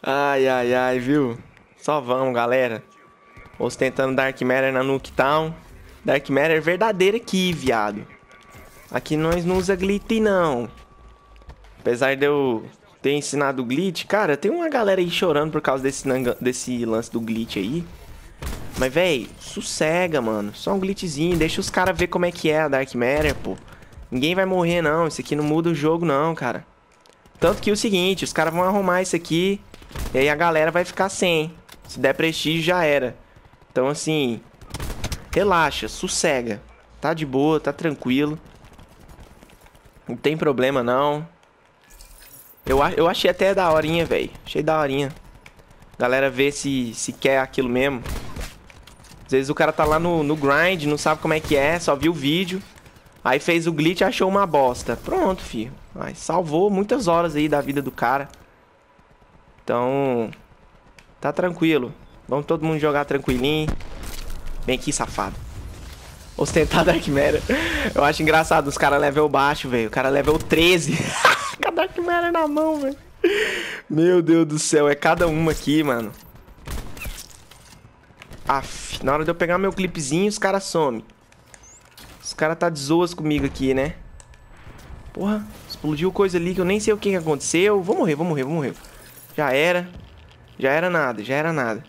Ai, ai, ai, viu? Só vamos, galera. Ostentando Dark Matter na Nuketown. Dark Matter verdadeira aqui, viado. Aqui nós não usa glitch, não. Apesar de eu ter ensinado o glitch, cara, tem uma galera aí chorando por causa desse lance do glitch aí. Mas, véi, sossega, mano. Só um glitchzinho. Deixa os caras ver como é que é a Dark Matter, pô. Ninguém vai morrer, não. Isso aqui não muda o jogo, não, cara. Tanto que é o seguinte, os caras vão arrumar isso aqui. E aí a galera vai ficar sem. Se der prestígio, já era. Então, assim, relaxa, sossega. Tá de boa, tá tranquilo. Não tem problema, não. Eu achei até daorinha, velho. Achei daorinha. Galera vê se quer aquilo mesmo. Às vezes o cara tá lá no grind, não sabe como é que é, só viu o vídeo. Aí fez o glitch e achou uma bosta. Pronto, filho. Aí salvou muitas horas aí da vida do cara. Então, tá tranquilo. Vamos todo mundo jogar tranquilinho. Vem aqui, safado. Ostentar Dark Matter. Eu acho engraçado, os caras level baixo, velho. O cara level 13. Com a Dark Matter na mão, velho. Meu Deus do céu, é cada uma aqui, mano. Aff, na hora de eu pegar meu clipezinho, os caras somem. Os caras tá de zoas comigo aqui, né? Porra, explodiu coisa ali que eu nem sei o que aconteceu. Vou morrer, vou morrer, vou morrer. Já era. Já era nada, já era nada.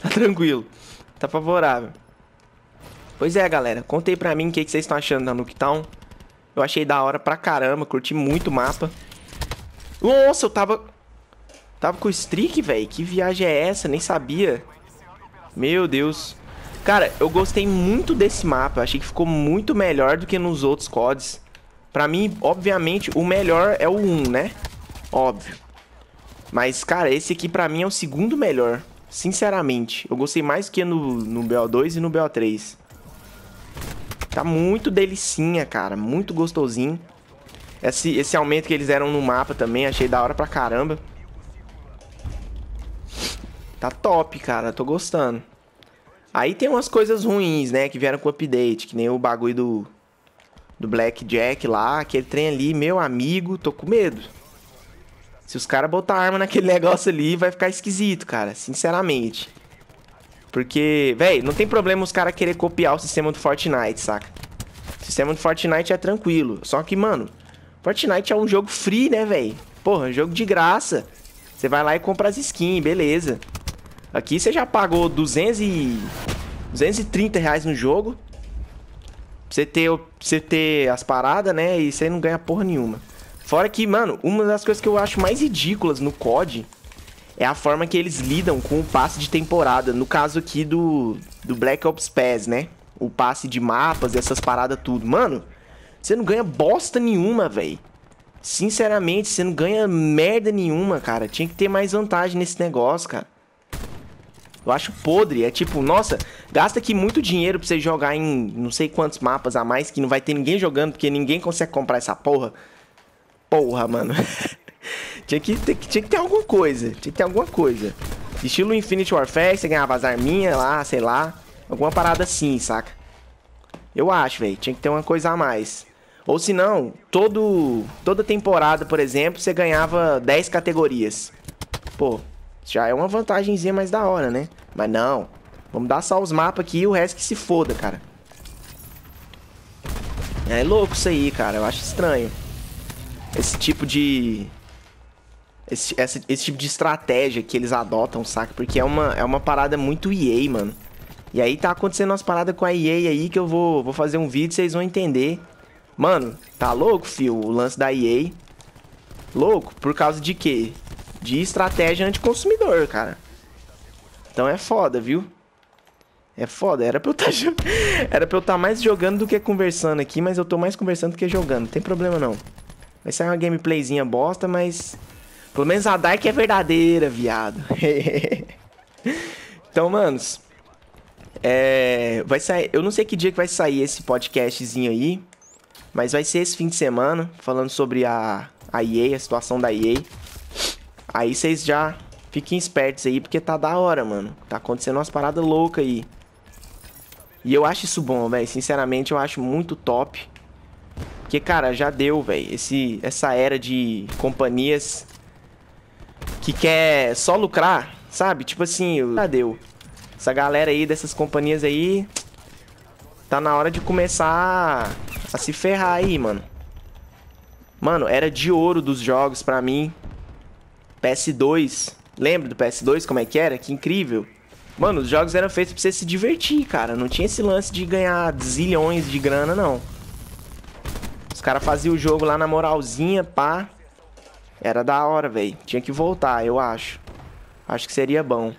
Tá tranquilo. Tá favorável. Pois é, galera. Conta aí pra mim o que vocês estão achando da Nuketown. Eu achei da hora pra caramba. Curti muito o mapa. Nossa, eu tava com o streak, velho. Que viagem é essa? Nem sabia. Meu Deus. Cara, eu gostei muito desse mapa. Achei que ficou muito melhor do que nos outros CODs. Pra mim, obviamente, o melhor é o 1, né? Óbvio. Mas, cara, esse aqui pra mim é o segundo melhor. Sinceramente. Eu gostei mais do que no BO2 e no BO3. Tá muito delicinha, cara. Muito gostosinho. Esse aumento que eles deram no mapa também. Achei da hora pra caramba. Tá top, cara, tô gostando. Aí tem umas coisas ruins, né, que vieram com o update, que nem o bagulho do Blackjack lá, aquele trem ali, meu amigo, tô com medo. Se os caras botar arma naquele negócio ali, vai ficar esquisito, cara, sinceramente. Porque, véi, não tem problema os caras querer copiar o sistema do Fortnite, saca? O sistema do Fortnite é tranquilo, só que, mano, Fortnite é um jogo free, né, véi? Porra, é um jogo de graça. Você vai lá e compra as skins, beleza. Aqui você já pagou 230 reais no jogo. Pra você ter as paradas, né? E você não ganha porra nenhuma. Fora que, mano, uma das coisas que eu acho mais ridículas no COD é a forma que eles lidam com o passe de temporada. No caso aqui do Black Ops Pass, né? O passe de mapas, essas paradas tudo. Mano, você não ganha bosta nenhuma, velho. Sinceramente, você não ganha merda nenhuma, cara. Tinha que ter mais vantagem nesse negócio, cara. Eu acho podre, é tipo, nossa, gasta aqui muito dinheiro pra você jogar em não sei quantos mapas a mais, que não vai ter ninguém jogando, porque ninguém consegue comprar essa porra. Porra, mano. Tinha que ter alguma coisa, tinha que ter alguma coisa. Estilo Infinity Warfare, você ganhava as arminhas lá, sei lá, alguma parada assim, saca? Eu acho, velho, tinha que ter uma coisa a mais. Ou se não, toda temporada, por exemplo, você ganhava 10 categorias. Pô, já é uma vantagenzinha mais da hora, né? Mas não. Vamos dar só os mapas aqui e o resto que se foda, cara. É louco isso aí, cara. Eu acho estranho. Esse tipo de estratégia que eles adotam, saca? Porque é uma parada muito EA, mano. E aí tá acontecendo umas paradas com a EA aí que eu vou fazer um vídeo e vocês vão entender. Mano, tá louco, fio, o lance da EA. Louco, por causa de quê? De estratégia anticonsumidor, cara. Então é foda, viu? É foda, era pra eu estar mais jogando do que conversando aqui, mas eu tô mais conversando do que jogando, não tem problema não. Vai sair uma gameplayzinha bosta, mas pelo menos a Dark é verdadeira, viado. Então, manos, vai sair, eu não sei que dia que vai sair esse podcastzinho aí. Mas vai ser esse fim de semana, falando sobre a EA, a situação da EA. Aí vocês já fiquem espertos aí, porque tá da hora, mano. Tá acontecendo umas paradas loucas aí. E eu acho isso bom, velho. Sinceramente, eu acho muito top. Porque, cara, já deu, velho. Essa era de companhias que quer só lucrar, sabe? Tipo assim, já deu. Essa galera aí, dessas companhias aí, tá na hora de começar a se ferrar aí, mano. Mano, era de ouro dos jogos pra mim. PS2. Lembra do PS2 como é que era? Que incrível. Mano, os jogos eram feitos pra você se divertir, cara. Não tinha esse lance de ganhar zilhões de grana, não. Os caras faziam o jogo lá na moralzinha, pá. Era da hora, velho. Tinha que voltar, eu acho. Acho que seria bom.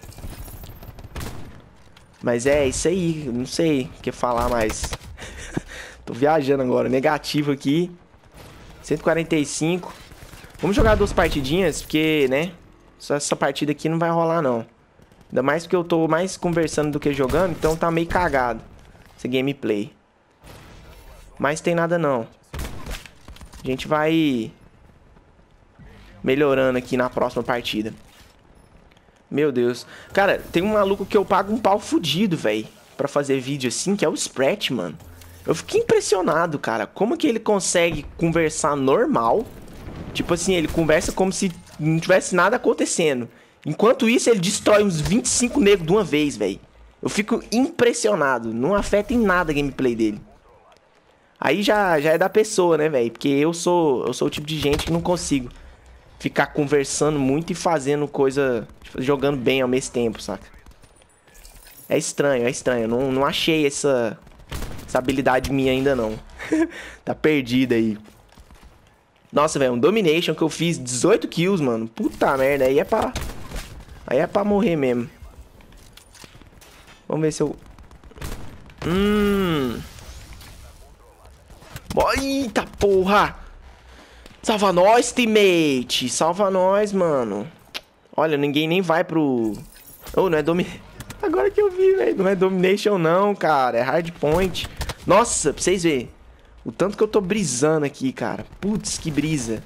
Mas é isso aí. Não sei o que falar mais. Tô viajando agora. Negativo aqui. 145. Vamos jogar duas partidinhas, porque, né? Só essa partida aqui não vai rolar, não. Ainda mais porque eu tô mais conversando do que jogando, então tá meio cagado esse gameplay. Mas tem nada não. A gente vai melhorando aqui na próxima partida. Meu Deus. Cara, tem um maluco que eu pago um pau fudido, velho, pra fazer vídeo assim, que é o Sprat, mano. Eu fiquei impressionado, cara. Como que ele consegue conversar normal? Tipo assim, ele conversa como se não tivesse nada acontecendo. Enquanto isso, ele destrói uns 25 negros de uma vez, velho. Eu fico impressionado. Não afeta em nada a gameplay dele. Aí já é da pessoa, né, velho? Porque eu sou o tipo de gente que não consigo ficar conversando muito e fazendo coisa... jogando bem ao mesmo tempo, saca? É estranho, é estranho. Eu não achei essa habilidade minha ainda, não. Tá perdida aí. Nossa, velho. Um Domination que eu fiz 18 kills, mano. Puta merda. Aí é pra... aí é pra morrer mesmo. Vamos ver se eu... Eita porra! Salva nós, teammate! Salva nós, mano. Olha, ninguém nem vai pro... oh, não é Domination. Agora que eu vi, velho. Não é Domination não, cara. É Hardpoint. Nossa, pra vocês verem. O tanto que eu tô brisando aqui, cara. Putz, que brisa.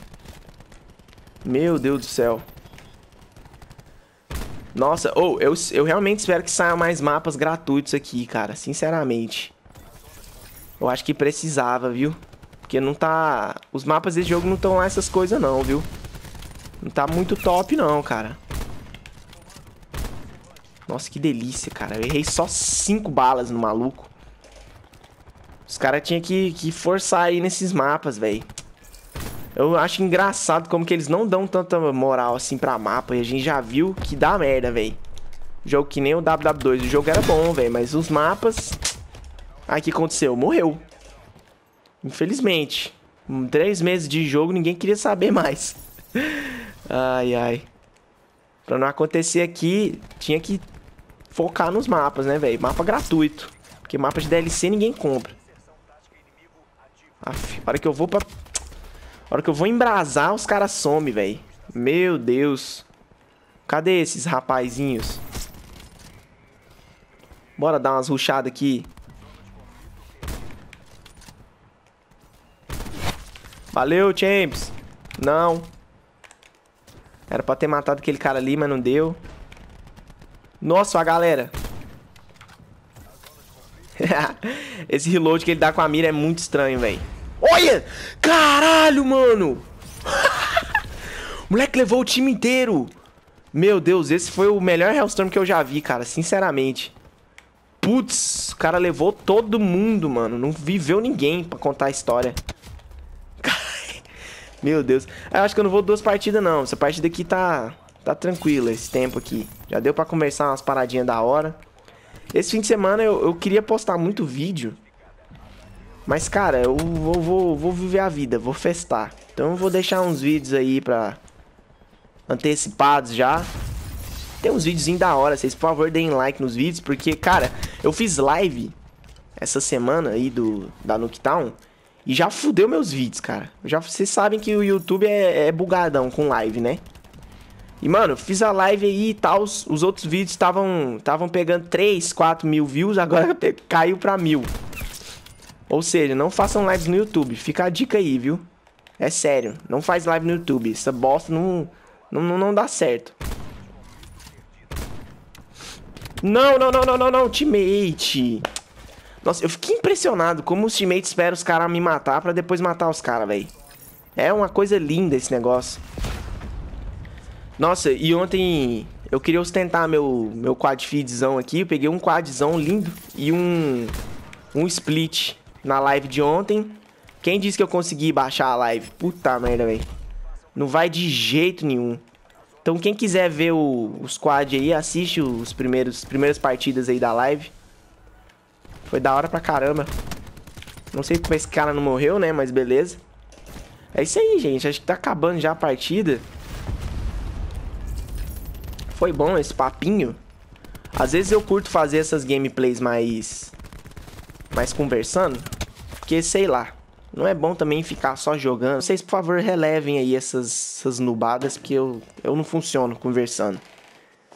Meu Deus do céu. Nossa, eu realmente espero que saiam mais mapas gratuitos aqui, cara. Sinceramente. Eu acho que precisava, viu? Porque não tá... os mapas desse jogo não estão lá essas coisas não, viu? Não tá muito top não, cara. Nossa, que delícia, cara. Eu errei só 5 balas no maluco. Os caras tinham que forçar aí nesses mapas, velho. Eu acho engraçado como que eles não dão tanta moral assim pra mapa. E a gente já viu que dá merda, velho. Jogo que nem o WW2. O jogo era bom, velho. Mas os mapas... aí o que aconteceu? Morreu. Infelizmente. 3 meses de jogo, ninguém queria saber mais. Ai, ai. Pra não acontecer aqui, tinha que focar nos mapas, né, velho? Mapa gratuito. Porque mapa de DLC ninguém compra. Aff, a hora que eu vou pra... a hora que eu vou embrasar, os caras somem, velho. Meu Deus. Cadê esses rapazinhos? Bora dar umas rushadas aqui. Valeu, champs. Não. Era pra ter matado aquele cara ali, mas não deu. Nossa, a galera. Esse reload que ele dá com a mira é muito estranho, velho. Olha! Caralho, mano! O moleque levou o time inteiro. Meu Deus, esse foi o melhor Hellstorm que eu já vi, cara. Sinceramente. Putz, o cara levou todo mundo, mano. Não viveu ninguém pra contar a história. Meu Deus. Eu acho que eu não vou 2 partidas, não. Essa partida aqui tá tranquila, esse tempo aqui. Já deu pra conversar umas paradinhas da hora. Esse fim de semana eu queria postar muito vídeo. Mas, cara, eu vou viver a vida, vou festar. Então eu vou deixar uns vídeos aí pra... antecipados já. Tem uns videozinhos da hora. Vocês, por favor, deem like nos vídeos. Porque, cara, eu fiz live essa semana aí da Nuketown. E já fudeu meus vídeos, cara. Vocês sabem que o YouTube é bugadão com live, né? E, mano, fiz a live aí e tal. Os outros vídeos estavam pegando 3, 4 mil views. Agora caiu pra 1000. Ou seja, não façam lives no YouTube. Fica a dica aí, viu? É sério. Não faz live no YouTube. Essa bosta não dá certo. Não. Teammate. Nossa, eu fiquei impressionado como os teammates esperam os caras me matar pra depois matar os caras, velho. É uma coisa linda esse negócio. Nossa, e ontem eu queria ostentar meu quad feedzão aqui. Eu peguei um quadzão lindo e um split na live de ontem. Quem disse que eu consegui baixar a live? Puta merda, velho. Não vai de jeito nenhum. Então quem quiser ver os quad aí, assiste os primeiras partidas aí da live. Foi da hora pra caramba. Não sei como esse cara não morreu, né? Mas beleza. É isso aí, gente. Acho que tá acabando já a partida. Foi bom esse papinho. Às vezes eu curto fazer essas gameplays mais conversando, porque, sei lá, não é bom também ficar só jogando. Vocês, por favor, relevem aí essas nubadas, porque eu não funciono conversando.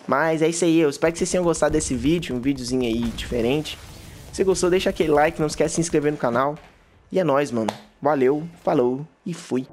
Mas é isso aí. Eu espero que vocês tenham gostado desse vídeo, um videozinho aí diferente. Se gostou, deixa aquele like, não esquece de se inscrever no canal. E é nóis, mano. Valeu, falou e fui.